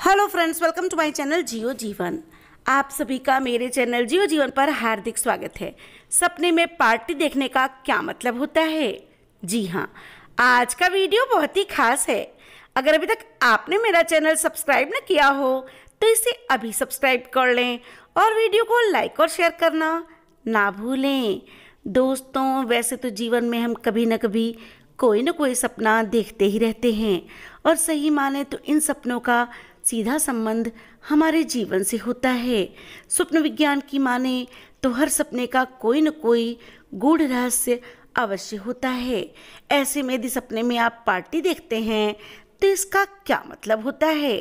Hello friends, welcome to my channel Jio Jeevan. आप सभी का मेरे चैनल जियो जीवन पर हार्दिक स्वागत है। सपने में पार्टी देखने का क्या मतलब होता है? जी हाँ, आज का वीडियो बहुत ही खास है। अगर अभी तक आपने मेरा चैनल सब्सक्राइब न किया हो तो इसे अभी सब्सक्राइब कर लें और वीडियो को लाइक और शेयर करना ना भूलें। दोस्तों, वैसे तो जीवन में हम कभी न कभी कोई न कोई सपना देखते ही रहते हैं और सही माने तो इन सपनों का सीधा संबंध हमारे जीवन से होता है। स्वप्न विज्ञान की माने तो हर सपने का कोई न कोई गूढ़ रहस्य अवश्य होता है। ऐसे में यदि सपने में आप पार्टी देखते हैं तो इसका क्या मतलब होता है?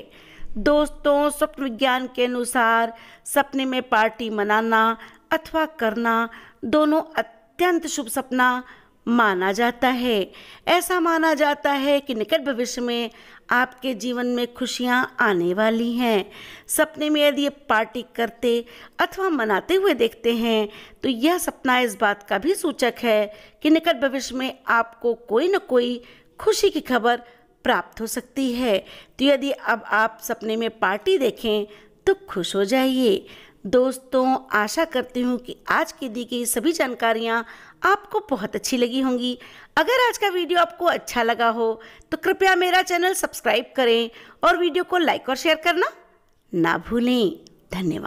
दोस्तों, स्वप्न विज्ञान के अनुसार सपने में पार्टी मनाना अथवा करना दोनों अत्यंत शुभ सपना माना जाता है। ऐसा माना जाता है कि निकट भविष्य में आपके जीवन में खुशियां आने वाली हैं। सपने में यदि पार्टी करते अथवा मनाते हुए देखते हैं तो यह सपना इस बात का भी सूचक है कि निकट भविष्य में आपको कोई न कोई खुशी की खबर प्राप्त हो सकती है। तो यदि अब आप सपने में पार्टी देखें तो खुश हो जाइए। दोस्तों, आशा करती हूँ कि आज की दी गई सभी जानकारियाँ आपको बहुत अच्छी लगी होंगी। अगर आज का वीडियो आपको अच्छा लगा हो तो कृपया मेरा चैनल सब्सक्राइब करें और वीडियो को लाइक और शेयर करना ना भूलें। धन्यवाद।